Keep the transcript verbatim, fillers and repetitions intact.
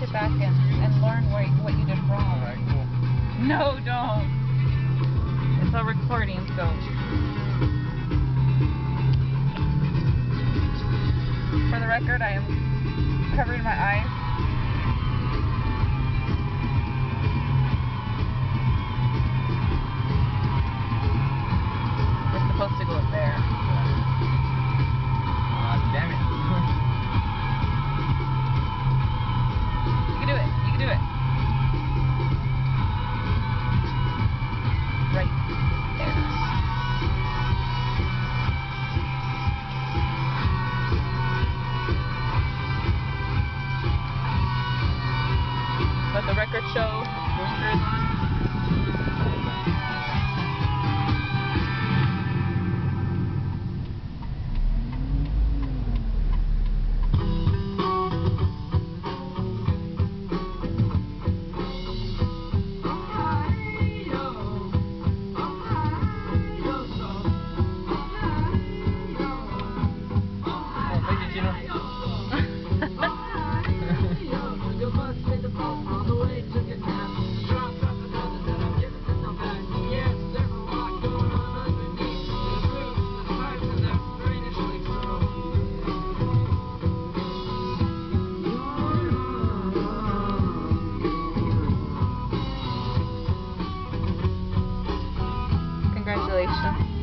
watch it back and, and learn where, what you did wrong. All right, cool. No, don't. It's a recording, so. For the record, I am covering my eyes. We're supposed to go up there. Ah, uh, damn it. You can do it. You can do it. Right there. Let the record show. There's on. Congratulations.